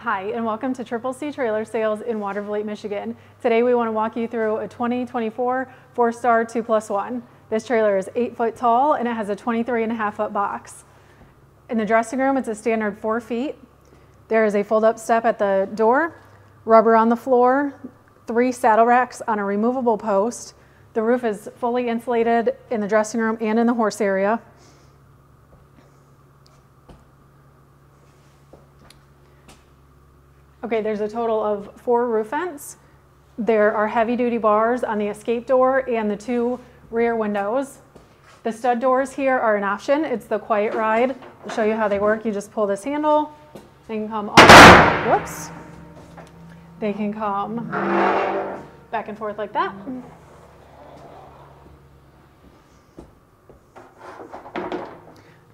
Hi, and welcome to Triple C Trailer Sales in Waterville, Michigan. Today we want to walk you through a 2024 4 Star 2 Plus 1. This trailer is 8 foot tall and it has a 23.5 foot box. In the dressing room, it's a standard 4 feet. There is a fold up step at the door, rubber on the floor, 3 saddle racks on a removable post. The roof is fully insulated in the dressing room and in the horse area. Okay, there's a total of 4 roof vents. There are heavy-duty bars on the escape door and the 2 rear windows. The stud doors here are an option. It's the Quiet Ride. I'll show you how they work. You just pull this handle. They can come all the way. Whoops. They can come back and forth like that.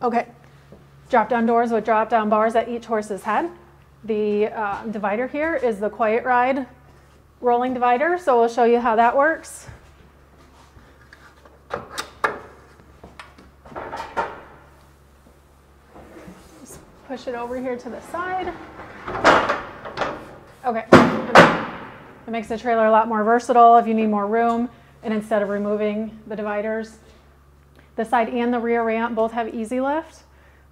Okay. Drop-down doors with drop-down bars at each horse's head. The divider here is the Quiet Ride rolling divider, so we'll show you how that works. Just push it over here to the side. Okay, it makes the trailer a lot more versatile if you need more room, and instead of removing the dividers. The side and the rear ramp both have easy lift.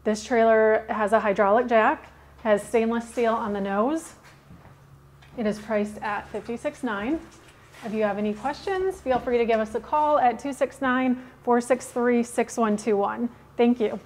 This trailer has a hydraulic jack. Has stainless steel on the nose. It is priced at $56,900. If you have any questions, feel free to give us a call at 269-463-6121. Thank you.